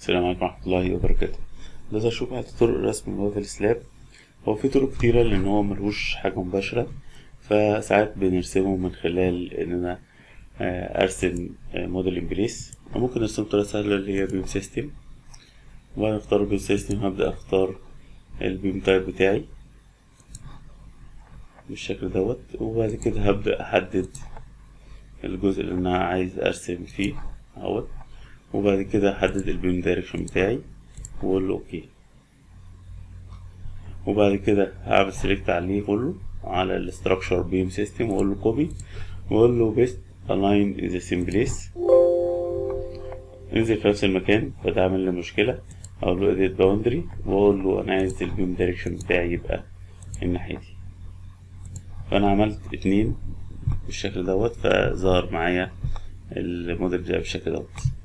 السلام عليكم ورحمة الله وبركاته. ده هشوف بعد طرق رسم الوافل سلاب. هو في طرق كتيرة لأن هو ملهوش حاجة مباشرة، فساعات بنرسمه من خلال إن أنا أرسم موديل إن بليس، وممكن أرسم بطريقة سهلة اللي هي بيم سيستم. وبعد ما أختار بيم سيستم هبدأ أختار البيم تايب بتاعي بالشكل دوت، وبعد كده هبدأ أحدد الجزء اللي أنا عايز أرسم فيه اهوت، وبعد كده احدد البيم دايركشن بتاعي واقول له اوكي، وبعد كده هعمل سيلكت عليه كله على الاستراكشر بيم سيستم واقول له كوبي واقول له بيست الاين ان ذا سيم بليس، انزل في نفس المكان. فتعمل لي مشكله اقول له اديت باوندري واقول له انا عايز البيم دايركشن بتاعي يبقى من ناحيتي، فانا عملت اتنين بالشكل دوت، فظهر معايا الموديل بتاعي بالشكل دوت.